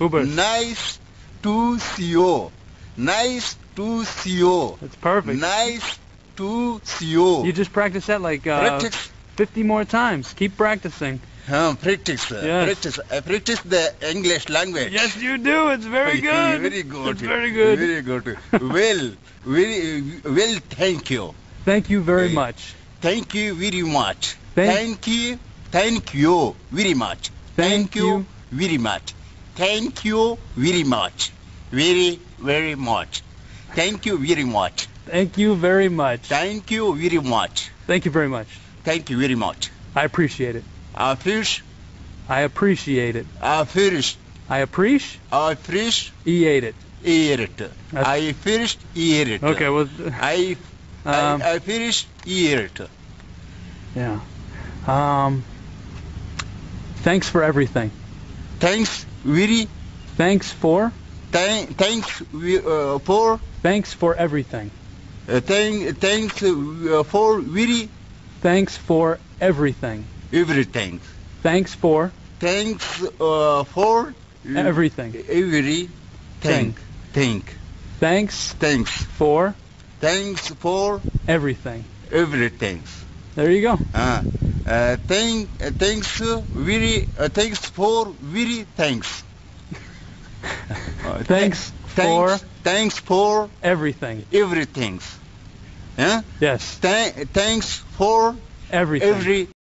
Uber. Nice to see you. Nice to see you. That's perfect. Nice to see you. You just practice that like 50 more times. Keep practicing. Practice. Yes. Practice. I practice the English language. Yes, you do. It's very good. Very good. It's very good. Very good. Well, very well. Thank you. Thank you very much. Thank you very much. Thank you. Thank you very much. Thank you very much. Thank you very much. Very much. Thank you very much. Thank you very much. Thank you very much. Thank you very much. Thank you very much. I appreciate it. I fish. I appreciate it. I fish. I appreciate. I fish. Eat it. Eat it. I fish. Eat it. Okay. Well. I fish. Eat it. Yeah. Thanks for everything. Thanks, Willie. Thanks for. Thanks for. Thanks for everything. Thanks for Willie. Thanks for everything. Everything. Thanks for. Thanks for. Everything. Every. Thank. Thanks. Thanks for. Thanks for. Everything. Everything. There you go. Thanks, Willie. Thanks for Willie. Thanks. Thanks for everything. Everything. Yes. Thanks for everything.